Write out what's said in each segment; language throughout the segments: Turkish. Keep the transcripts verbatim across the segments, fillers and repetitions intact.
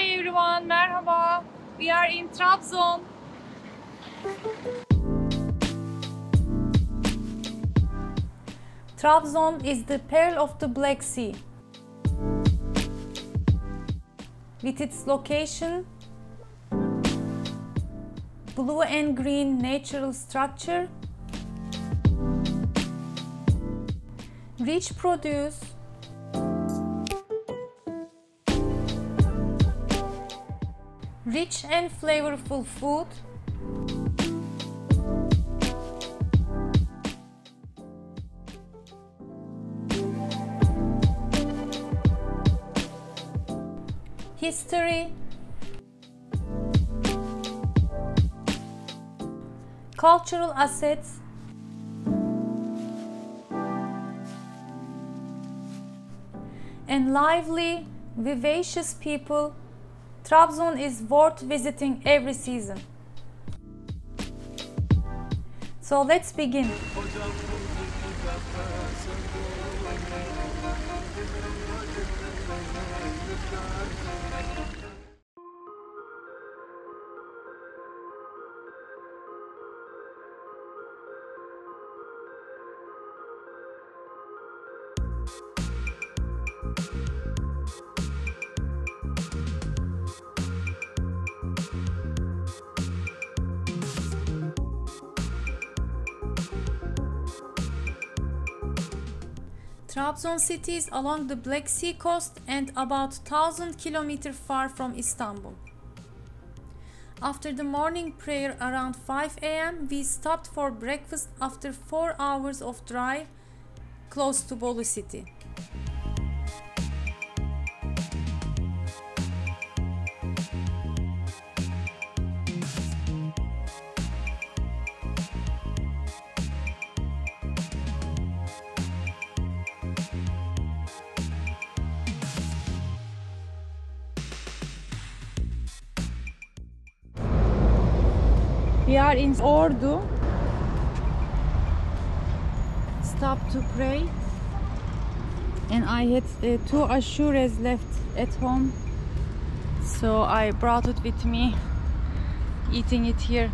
Hi everyone, merhaba. We are in Trabzon. Trabzon is the pearl of the Black Sea. With its location, blue and green natural structure, rich produce, rich and flavorful food, history, cultural assets, and lively, vivacious people, Trabzon is worth visiting every season. So let's begin. Trabzon city is along the Black Sea coast and about one thousand kilometers far from Istanbul. After the morning prayer around five A M we stopped for breakfast after four hours of drive close to Bolu city. We are in Ordu. Stop to pray. And I had uh, two ashures left at home, so I brought it with me, eating it here.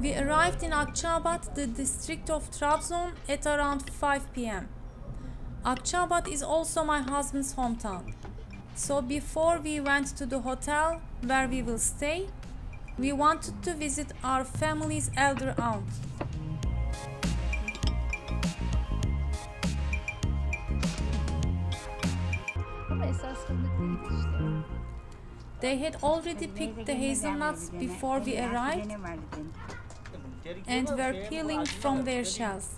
We arrived in Akçaabat, the district of Trabzon, at around five P M Akçaabat is also my husband's hometown. So before we went to the hotel where we will stay, we wanted to visit our family's elder aunt. They had already picked the hazelnuts before we arrived and were peeling from their shells.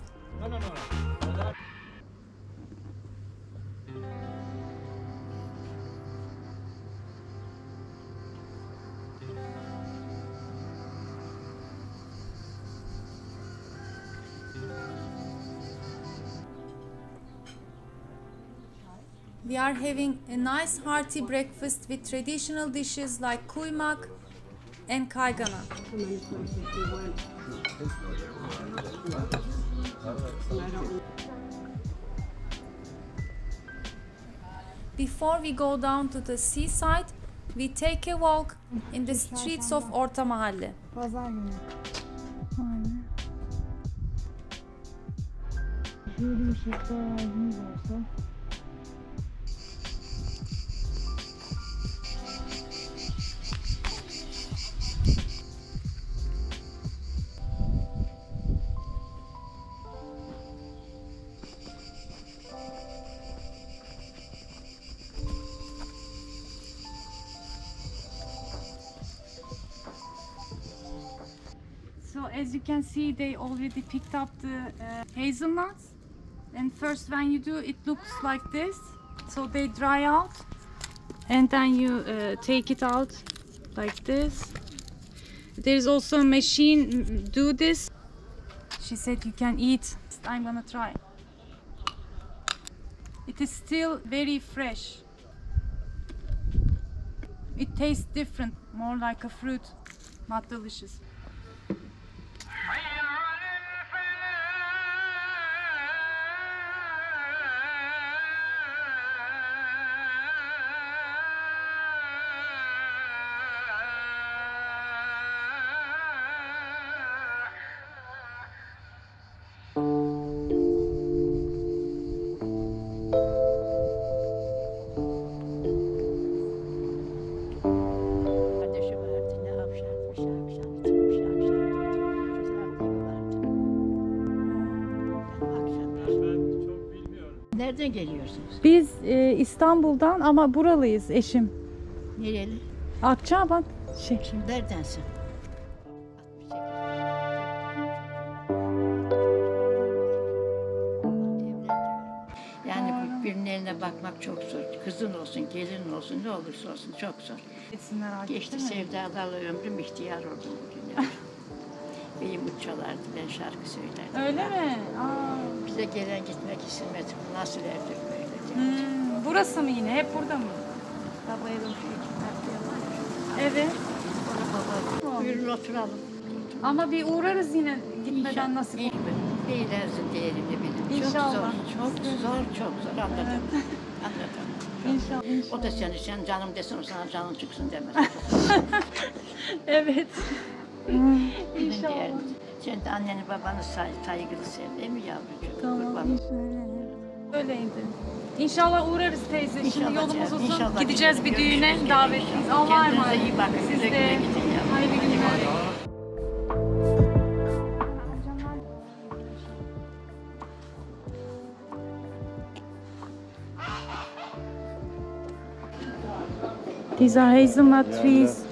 We are having a nice hearty breakfast with traditional dishes like kuymak and kaygana. Before we go down to the seaside, we take a walk in the streets of Orta Mahalle. As you can see, they already picked up the uh, hazelnuts, and first when you do it looks like this, so they dry out and then you uh, take it out like this. There is also a machine do this. She said you can eat. I'm gonna try. It is still very fresh. It tastes different, more like a fruit, but delicious. Nereden geliyorsunuz? Biz e, İstanbul'dan ama buralıyız eşim. Nereli? Akçaabat. Şey. Şimdi neredensin? Yani birbirlerine bakmak çok zor. Kızın olsun, gelin olsun, ne olursa olsun çok zor. Kesinler, geçti sevdalarla ömrüm, ihtiyar oldum bugün. Beyim uçalardı, ben şarkı söylerdim. Öyle ben. Mi? Aa. Bize gelen gitmek istemedi. Nasıl evdir böyle? Hmm, burası mı yine? Hep burada mı? Baba evim şu iki tarafta. Evet. Baba, buyurun oturalım. Ama bir uğrarız yine gitmeden İnşallah. Nasıl? Beylerzin değerini bilin. Çok İnşallah. Zor, çok zor, çok zor. Anladım. Evet. Anladım. İnşallah, inşallah. O da seni, sen canım desin, o sana canım çıksın demez. Evet. İnşallah. Sen de anneni babanı saygılı sev, değil mi yavrucuğum? Tamam, inşallah. Öyleydi. İnşallah uğrarız teyze. İnşallah. Şimdi yolumuz uzun. İnşallah. Gideceğiz bir düğüne, davetliyiz. Allah'a emanet. Kendinize iyi bakın. Siz de. Hayırlı günler. These are hazelnut trees.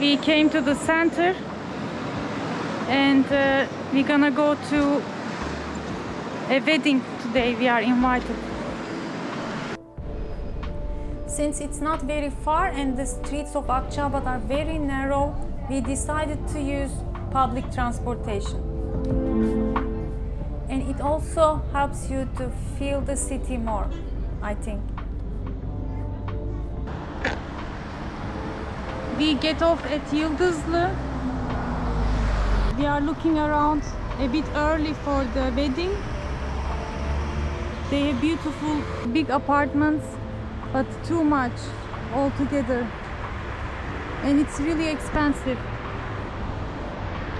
We came to the center and uh, we're gonna go to a wedding today. We are invited. Since it's not very far and the streets of Akçaabat are very narrow, we decided to use public transportation. And it also helps you to feel the city more, I think. We get off at Yıldızlı. We are looking around a bit early for the wedding. They have beautiful big apartments, but too much altogether. And it's really expensive.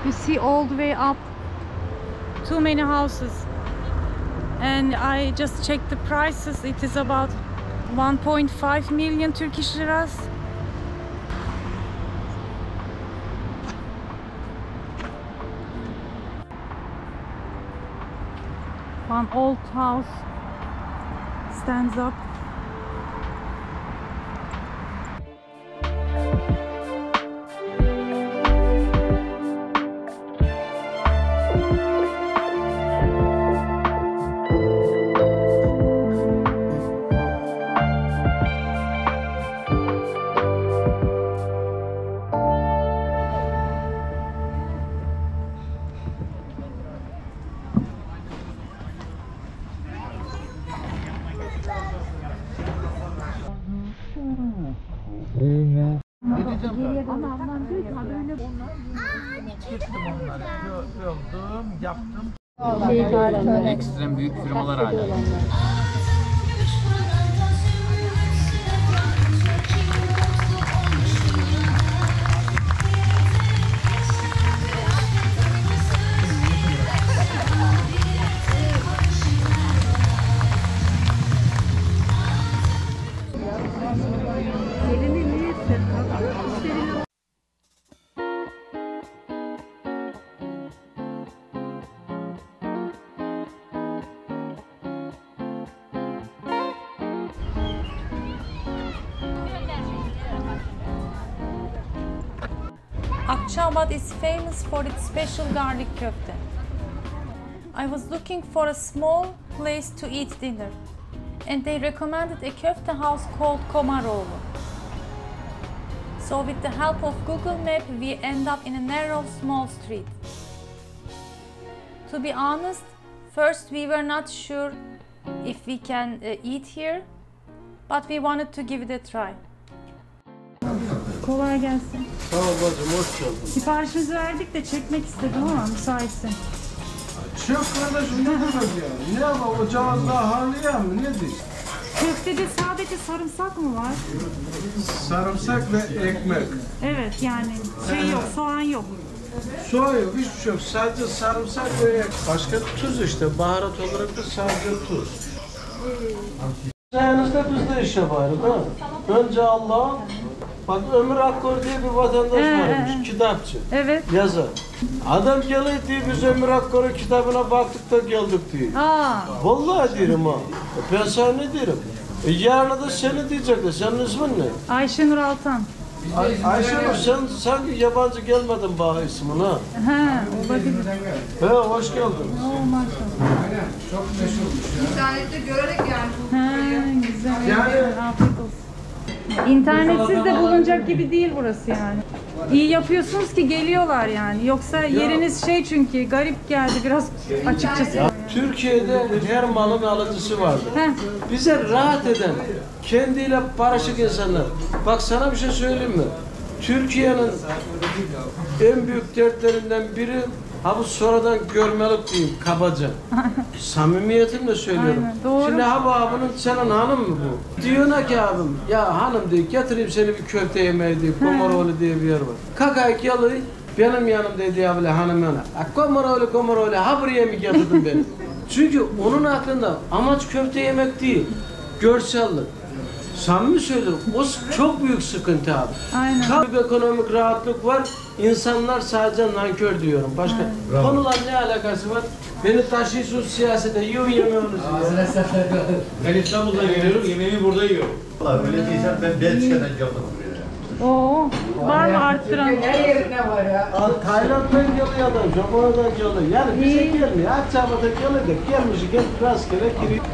You see all the way up, too many houses. And I just checked the prices. It is about one point five million Turkish liras. One old house stands up. Yaptım. Ekstrem büyük firmalar hala. Akçaabat is famous for its special garlic köfte. I was looking for a small place to eat dinner, and they recommended a köfte house called Komaroğlu. So with the help of Google Map, we end up in a narrow, small street. To be honest, first we were not sure if we can uh, eat here, but we wanted to give it a try. Kolay gelsin. Sağ ol bacım, hoş geldin. Siparişimizi verdik de çekmek istedim ama müsaitsin. Çok kardeşim, ne demek ya? Ne ama ocağın daha harlayan mı? Nedir? Köftede sadece sarımsak mı var? Sarımsak ve ekmek. Evet, yani şey yok, soğan yok. Soğan yok, hiçbir şey yok. Sadece sarımsak ve ekmek. Başka tuz işte, baharat olarak da sadece tuz. Sayenizde biz de iş yaparız ha. Önce Allah'a... Bak Ömür Akkor diye bir vatandaş ee, varmış, kitapçı, evet. Yazar. Adam geliyor diye biz Ömür Akkor'un kitabına baktık da geldik diyor. Aa. Vallahi derim ha, e, ben sana ne derim? E, yarın da seni diyecekler, senin ismin ne? Ayşenur Altan. Ay, Ayşenur, sen sanki yabancı gelmedin bana ismin ha. He, olabilir. He, hoş geldin. Oo, maşallah. Aynen, çok meşhurmuş. İnternette görerek yani. He, güzel. Yani, afiyet olsun. İnternetsiz de bulunacak gibi değil burası yani. İyi yapıyorsunuz ki geliyorlar yani. Yoksa yeriniz şey çünkü garip geldi biraz açıkçası. Ya, Türkiye'de her malın alıcısı vardı. Heh. Bize rahat eden, kendiyle barışık insanlar. Bak sana bir şey söyleyeyim mi? Türkiye'nin en büyük dertlerinden biri ha bu sonradan görmelik diyeyim kabaca. Samimiyetimle söylüyorum. Aynen, şimdi abi abinin senin hanım mı bu? Diyor ki abim ya hanım diyor getireyim seni bir köfte yemeği diyor. Komaroğlu diye bir yer var. Kakayık yalı benim yanım dedi abile hanım yana. Komaroğlu Komaroğlu ha buraya mı getirdin beni? Çünkü onun aklında amaç köfte yemek değil. Görsellik. Samimi söylüyorum, o çok büyük sıkıntı abi. Aynen. Çok büyük ekonomik rahatlık var, insanlar sadece nankör diyorum. Başka konular ne alakası var? Beni taşıyorsunuz siyasete, yiyor yemiyorsunuz. Ağzına sefer. Ben İstanbul'da geliyorum, yemeğimi burada yiyorum. Vallahi öyle diyeceğim, ben Belçika'dan yapmadım buraya. Oo, var mı arttıran? Her yerine var ya. Tayland'dan geliyor adam, Japonya'dan geliyor. Yani bize gelmiyor, Akçabat'a geliyor da gelmiş, gel rastgele giriyor.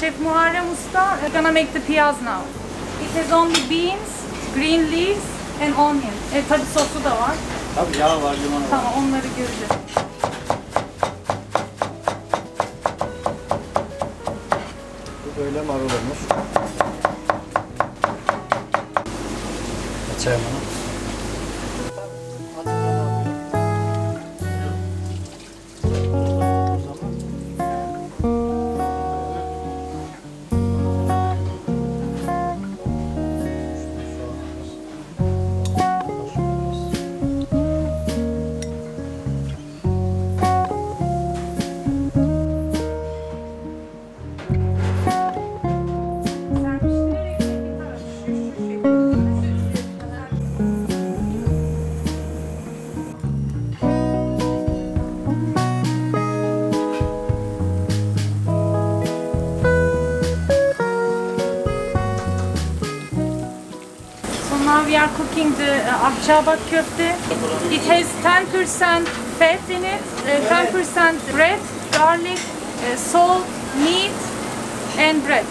Chef Muharrem Usta, we're gonna make the piyaz now. It has only beans, green leaves and onion. E tabi sosu da var. Tabi yağ var, limon var. Tamam, onları göreceğiz. Bu böyle marul olmuş. Açayım onu. We are cooking the uh, akçaabat köfte. It has ten percent fat in it, uh, ten percent bread, garlic, uh, salt, meat and bread.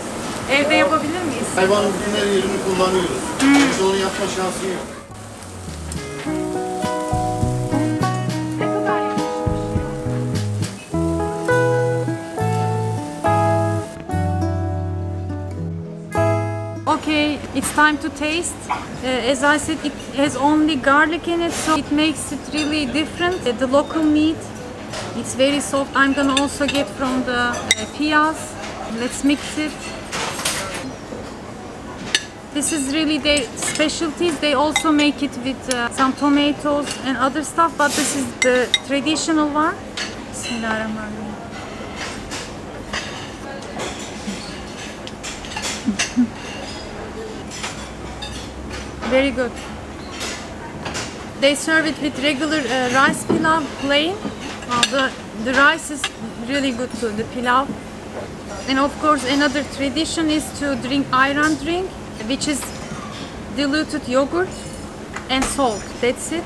Evde yapabilir miyiz? Hayvan ürünleri yerini kullanıyoruz. Hmm. Biz onu yapma şansı yok. Ne kadar yakışmış ya? time to taste. Uh, as I said, it has only garlic in it, so it makes it really different. Uh, the local meat, it's very soft. I'm gonna also get from the uh, piyaz. Let's mix it. This is really their specialties. They also make it with uh, some tomatoes and other stuff, but this is the traditional one. Bismillahirrahmanirrahim. Very good. They serve it with regular uh, rice pilav, plain. Uh, the, the rice is really good too, the pilav. And of course, another tradition is to drink ayran drink, which is diluted yogurt and salt. That's it.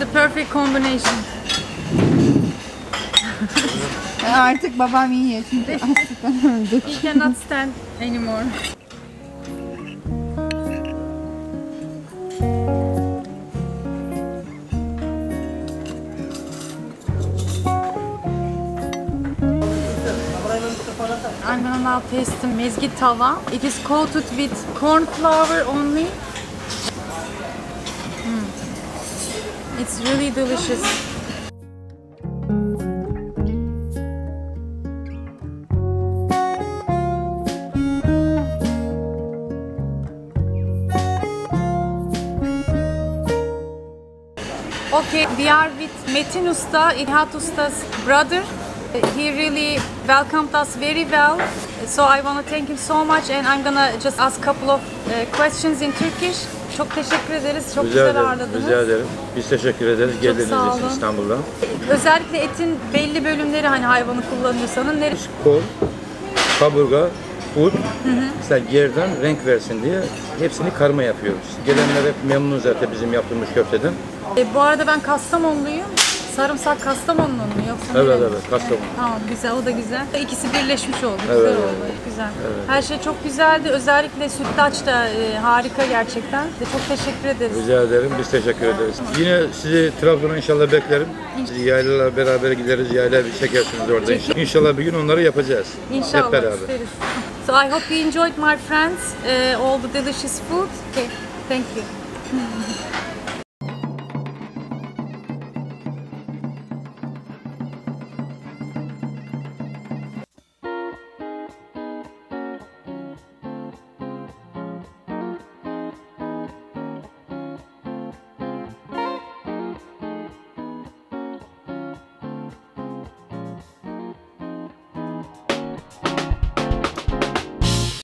The perfect combination. Artık babam iyi şimdi. He cannot stand anymore. I'm gonna now taste the mezgi tava. It is coated with corn flour only. Mm. It's really delicious. Okay, we are with Metin Usta, Ilhan Usta's brother. He really welcomed us very well, so I want to thank him so much, and I'm gonna just ask a couple of uh, questions in Turkish. Çok teşekkür ederiz, çok rica güzel ederim, ağırladınız. Rica ederim. Biz teşekkür ederiz, geldiğiniz için İstanbul'dan. Özellikle etin belli bölümleri, hani hayvanı kullanıyorsanız nereye? Kol, kaburga, ut, mesela gerdan renk versin diye hepsini karma yapıyoruz. Gelenler hep memnun zaten bizim yaptığımız köfteden. E, bu arada ben Kastamonluyum. Sarımsak Kastamonlu mu yoksa? Evet evet, Kastamonu. Evet, tamam, güzel, o da güzel. İkisi birleşmiş oldu, güzel evet, oldu. Evet. Güzel. Evet. Her şey çok güzeldi. Özellikle sütlaç da e, harika gerçekten. Çok teşekkür ederiz. Rica ederim, biz teşekkür evet. ederiz. Evet. Yine sizi Trabzon'a inşallah beklerim. İnşallah. Yaylalarla beraber gideriz, yayla bir çekersiniz orada inşallah. İnşallah bir gün onları yapacağız. İnşallah, hep beraber. İsteriz. So I hope you enjoyed my friends, uh, all the delicious food. Okay, thank you.